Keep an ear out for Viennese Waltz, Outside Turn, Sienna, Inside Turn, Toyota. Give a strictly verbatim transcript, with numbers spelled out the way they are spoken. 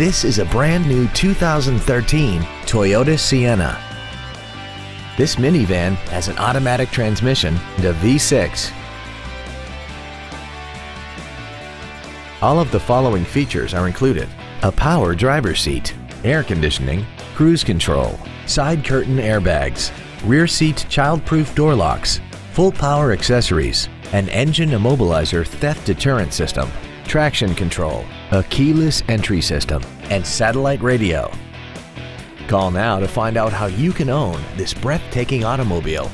This is a brand new two thousand thirteen Toyota Sienna. This minivan has an automatic transmission and a V six. All of the following features are included: a power driver's seat, air conditioning, cruise control, side curtain airbags, rear seat child-proof door locks, full power accessories, an engine immobilizer theft deterrent system, traction control, a keyless entry system, and satellite radio. Call now to find out how you can own this breathtaking automobile.